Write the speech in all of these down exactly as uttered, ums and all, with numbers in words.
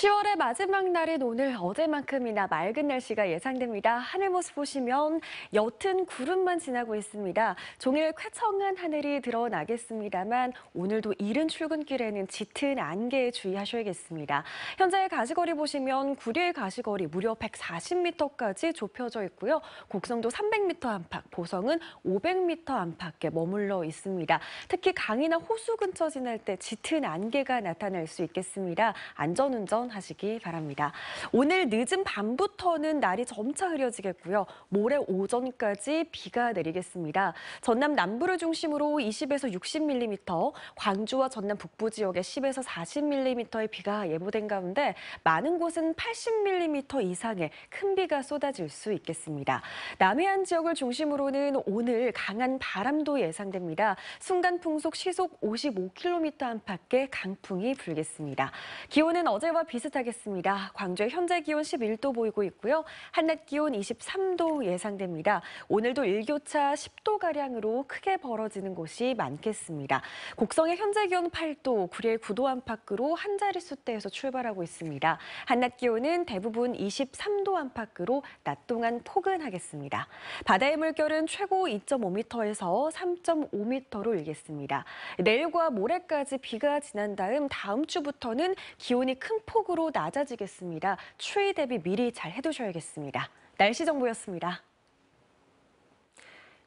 시월의 마지막 날인 오늘 어제만큼이나 맑은 날씨가 예상됩니다. 하늘 모습 보시면 옅은 구름만 지나고 있습니다. 종일 쾌청한 하늘이 드러나겠습니다만 오늘도 이른 출근길에는 짙은 안개에 주의하셔야겠습니다. 현재 가시거리 보시면 구리의 가시거리 무려 백사십 미터까지 좁혀져 있고요. 곡성도 삼백 미터 안팎, 보성은 오백 미터 안팎에 머물러 있습니다. 특히 강이나 호수 근처 지날 때 짙은 안개가 나타날 수 있겠습니다. 안전운전 하시기 바랍니다. 오늘 늦은 밤부터는 날이 점차 흐려지겠고요. 모레 오전까지 비가 내리겠습니다. 전남 남부를 중심으로 이십에서 육십 밀리미터, 광주와 전남 북부 지역에 십에서 사십 밀리미터의 비가 예보된 가운데 많은 곳은 팔십 밀리미터 이상의 큰 비가 쏟아질 수 있겠습니다. 남해안 지역을 중심으로는 오늘 강한 바람도 예상됩니다. 순간 풍속 시속 오십오 킬로미터 안팎의 강풍이 불겠습니다. 기온은 어제와 비슷하겠습니다. 광주의 현재 기온 십일 도 보이고 있고요. 한낮 기온 이십삼 도 예상됩니다. 오늘도 일교차 십 도가량으로 크게 벌어지는 곳이 많겠습니다. 곡성의 현재 기온 팔 도, 구리의 구 도 안팎으로 한 자릿수대에서 출발하고 있습니다. 한낮 기온은 대부분 이십삼 도 안팎으로 낮 동안 포근하겠습니다. 바다의 물결은 최고 이 점 오 미터에서 삼 점 오 미터로 일겠습니다. 내일과 모레까지 비가 지난 다음 다음 주부터는 기온이 큰 폭으로 낮아지겠습니다. 추위 대비 미리 잘 해두셔야겠습니다. 날씨 정보였습니다.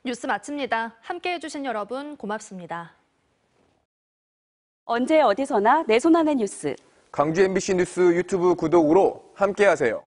뉴스 마칩니다. 함께해 주신 여러분 고맙습니다. 언제 어디서나 내 손안의 뉴스. 광주 엠비씨 뉴스 유튜브 구독으로 함께하세요.